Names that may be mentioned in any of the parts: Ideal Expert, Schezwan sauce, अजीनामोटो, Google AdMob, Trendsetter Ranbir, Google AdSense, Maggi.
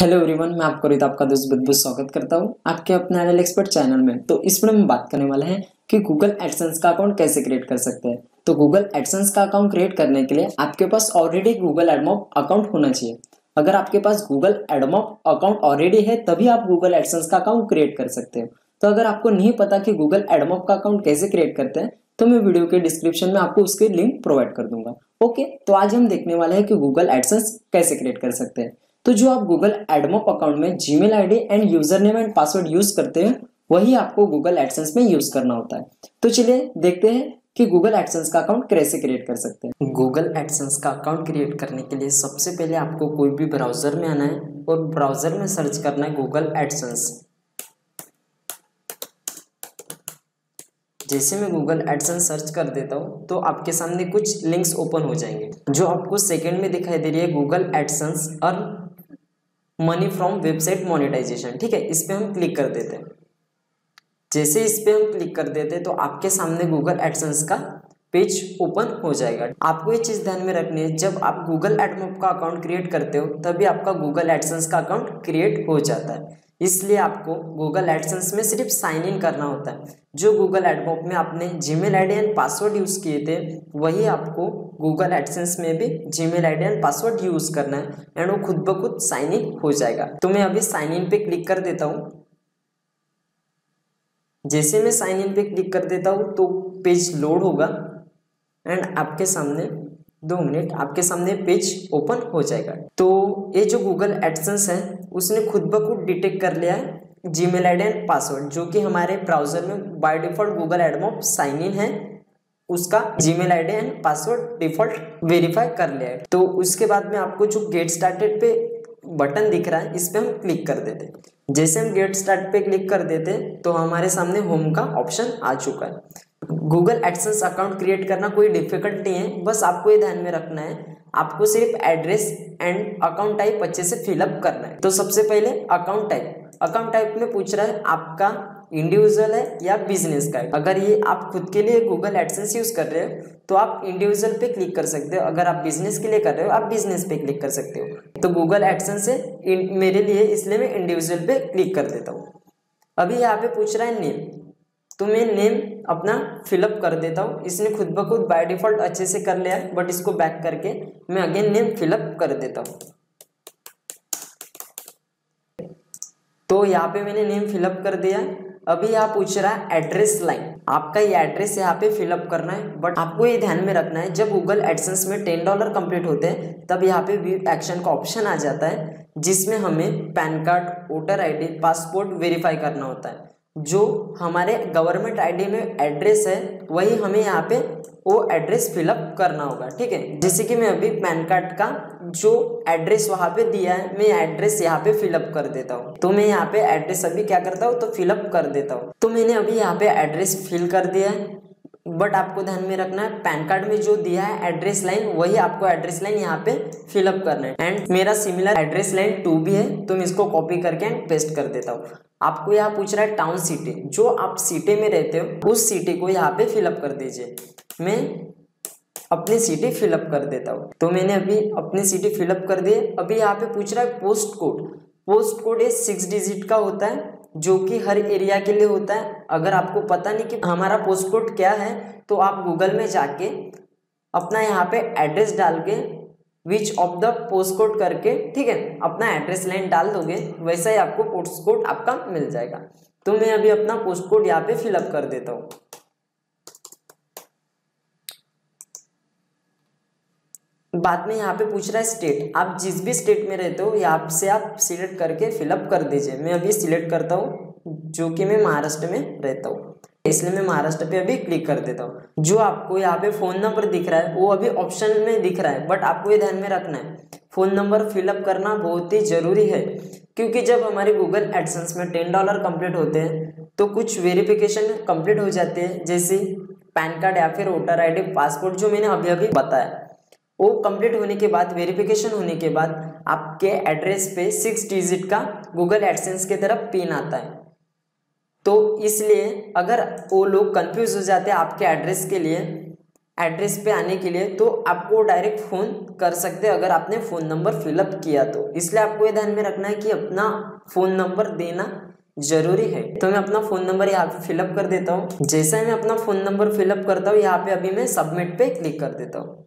Hello everyone, मैं आपको रीत आपका दोस्त बहुत-बहुत स्वागत करता हूँ आपके अपने आइडियल एक्सपर्ट चैनल में। तो इस वीडियो में बात करने वाले हैं कि गूगल एडसेंस का अकाउंट कैसे क्रिएट कर सकते हैं। तो गूगल एडसेंस का अकाउंट क्रिएट करने के लिए आपके पास ऑलरेडी गूगल एडमॉब अकाउंट होना चाहिए। अगर आपके पास गूगल एडमॉब अकाउंट ऑलरेडी है तभी आप गूगल एडसेंस का अकाउंट क्रिएट कर सकते हो। तो अगर आपको नहीं पता कि गूगल एडमॉब का अकाउंट कैसे क्रिएट करते हैं तो मैं वीडियो के डिस्क्रिप्शन में आपको उसकी लिंक प्रोवाइड कर दूंगा। ओके, तो आज हम देखने वाले हैं कि गूगल एडसेंस कैसे क्रिएट कर सकते हैं। तो जो आप गूगल एडमॉब अकाउंट में Gmail ID and user name and password use करते हैं वही आपको गूगल एडसेंस में यूज करना होता है। तो चलिए देखते हैं कि गूगल एडसेंस का अकाउंट कैसे क्रिएट कर सकते हैं। गूगल एडसेंस का अकाउंट क्रिएट करने के लिए सबसे पहले आपको कोई भी ब्राउजर में आना है और ब्राउजर में सर्च करना है गूगल एडसेंस। जैसे मैं गूगल एडसेंस सर्च कर देता हूँ तो आपके सामने कुछ लिंक्स ओपन हो जाएंगे। जो आपको सेकंड में दिखाई दे रही है Google AdSense earn money from website monetization, ठीक है, इस पर हम क्लिक कर देते हैं। जैसे इस पर हम क्लिक कर देते हैं तो आपके सामने गूगल एडसेंस का पेज ओपन हो जाएगा। आपको ये चीज़ ध्यान में रखनी है, जब आप गूगल एडमॉब का अकाउंट क्रिएट करते हो तभी आपका गूगल एडसेंस का अकाउंट क्रिएट हो जाता है। इसलिए आपको गूगल एडसेंस में सिर्फ साइन इन करना होता है। जो गूगल एडमॉब में आपने Gmail ID and password use किए थे वही आपको गूगल एडसेंस में भी Gmail ID and password use करना है एंड वो खुद ब खुद साइन इन हो जाएगा। तो मैं अभी साइन इन पे क्लिक कर देता हूँ। जैसे मैं साइन इन पे क्लिक कर देता हूँ तो पेज लोड होगा एंड आपके सामने 2 मिनट आपके सामने पेज ओपन हो जाएगा। तो ये जो गूगल एडसेंस है उसने खुद ब खुद डिटेक्ट कर लिया है जीमेल आईडी एंड पासवर्ड, जो कि हमारे ब्राउजर में by default Google AdMob sign in है, उसका Gmail ID and password default verify कर लिया है। तो उसके बाद में आपको जो गेट स्टार्टेड पे बटन दिख रहा है इस पर हम क्लिक कर देते हैं। जैसे हम गेट स्टार्ट पे क्लिक कर देते हैं तो हमारे सामने होम का ऑप्शन आ चुका है। गूगल एडसेंस अकाउंट क्रिएट करना कोई डिफिकल्ट नहीं है, बस आपको ये ध्यान में रखना है आपको सिर्फ एड्रेस एंड अकाउंट टाइप अच्छे से फिलअप करना है। तो सबसे पहले अकाउंट टाइप में पूछ रहा है आपका इंडिविजुअल है या बिजनेस का है। अगर ये आप खुद के लिए गूगल एडसेंस यूज़ कर रहे हो तो आप इंडिविजुअल पे क्लिक कर सकते हो, अगर आप बिजनेस के लिए कर रहे हो आप बिजनेस पे क्लिक कर सकते हो। तो गूगल एडसेंस है मेरे लिए, इसलिए मैं इंडिविजुअल पे क्लिक कर देता हूँ। अभी यहाँ पे पूछ रहा है नेम, तो मैं नेम अपना फिलअप कर देता हूँ। इसने खुद ब खुद बाय डिफ़ॉल्ट अच्छे से कर लिया, बट इसको बैक करके मैं अगेन नेम फिलअप कर देता हूँ। तो यहाँ पे मैंने नेम फिलअप कर दिया। अभी यहाँ पूछ रहा है एड्रेस लाइन, आपका ये एड्रेस यहाँ पे फिलअप करना है। बट आपको ये ध्यान में रखना है जब गूगल एडसेंस में $10 कंप्लीट होते हैं तब यहाँ पे व्यू एक्शन का ऑप्शन आ जाता है, जिसमें हमें PAN card, voter ID, passport verify करना होता है। जो हमारे गवर्नमेंट आईडी में एड्रेस है वही हमें यहाँ पे वो एड्रेस फिलअप करना होगा, ठीक है। जैसे कि मैं अभी पैन कार्ड का जो एड्रेस वहाँ पे दिया है मैं एड्रेस यहाँ पे फिलअप कर देता हूँ। तो मैं यहाँ पे एड्रेस अभी क्या करता हूँ तो फिलअप कर देता हूँ। तो मैंने अभी यहाँ पे एड्रेस फिल कर दिया है, बट आपको ध्यान में रखना है पैन कार्ड में जो दिया है एड्रेस लाइन वही आपको एड्रेस लाइन यहाँ पे फिलअप करना है। एंड मेरा सिमिलर एड्रेस लाइन 2 भी है तो मैं इसको कॉपी करके एंड पेस्ट कर देता हूँ। आपको यहाँ पूछ रहा है टाउन सिटी, जो आप सिटी में रहते हो उस सिटी को यहाँ पे फिलअप कर दीजिए। मैं अपनी सिटी फिलअप कर देता हूँ। तो मैंने अभी अपनी सिटी फिलअप कर दी। अभी यहाँ पे पूछ रहा है पोस्ट कोड, पोस्ट कोड ये 6 डिजिट का होता है जो कि हर एरिया के लिए होता है। अगर आपको पता नहीं कि हमारा पोस्ट कोड क्या है तो आप गूगल में जाके अपना यहाँ पे एड्रेस डाल के which of the post code करके, ठीक है, अपना एड्रेस लाइन डाल दोगे वैसा ही आपको पोस्ट कोड आपका मिल जाएगा। तो मैं अभी अपना पोस्ट कोड यहाँ पे फिलअप कर देता हूँ। बाद में यहाँ पे पूछ रहा है स्टेट, आप जिस भी स्टेट में रहते हो यहाँ से आप सिलेक्ट करके फिलअप कर दीजिए। मैं अभी सिलेक्ट करता हूँ जो कि मैं महाराष्ट्र में रहता हूँ, इसलिए मैं महाराष्ट्र पे अभी क्लिक कर देता हूँ। जो आपको यहाँ पे फ़ोन नंबर दिख रहा है वो अभी ऑप्शन में दिख रहा है, बट आपको ये ध्यान में रखना है फ़ोन नंबर फिलअप करना बहुत ही ज़रूरी है, क्योंकि जब हमारे गूगल एडसेंस में $10 कंप्लीट होते हैं तो कुछ वेरिफिकेशन कंप्लीट हो जाते हैं, जैसे पैन कार्ड या फिर वोटर आई डी, पासपोर्ट, जो मैंने अभी अभी बताया। वो कंप्लीट होने के बाद, वेरिफिकेशन होने के बाद आपके एड्रेस पे 6 डिजिट का गूगल एडसेंस की तरफ पिन आता है। तो इसलिए अगर वो लोग कंफ्यूज हो जाते हैं आपके एड्रेस के लिए एड्रेस पे आने के लिए, तो आपको डायरेक्ट फ़ोन कर सकते हैं अगर आपने फ़ोन नंबर फिलअप किया तो। इसलिए आपको ये ध्यान में रखना है कि अपना फ़ोन नंबर देना ज़रूरी है। तो मैं अपना फ़ोन नंबर यहाँ पे फिलअप कर देता हूँ। जैसा ही मैं अपना फ़ोन नंबर फिलअप करता हूँ, यहाँ पे अभी मैं सबमिट पे क्लिक कर देता हूँ।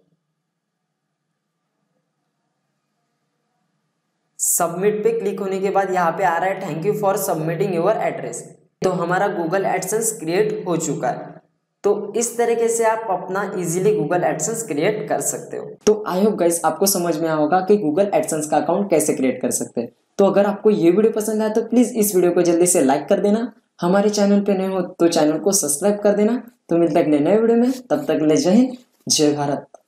सबमिट पे क्लिक होने के बाद यहाँ पे आ रहा है thank you for submitting your address. तो हमारा गूगल एडसेंस क्रिएट हो चुका है। तो इस तरीके से आप अपना इजीली गूगल एडसेंस क्रिएट कर सकते हो। तो आई होप गाइस आपको समझ में आया होगा कि गूगल एडसेंस का अकाउंट कैसे क्रिएट कर सकते हैं। तो अगर आपको ये वीडियो पसंद आया तो प्लीज़ इस वीडियो को जल्दी से लाइक कर देना। हमारे चैनल पे नए हो तो चैनल को सब्सक्राइब कर देना। तो मिलते हैं नए वीडियो में, तब तक ले जय हिंद जय भारत।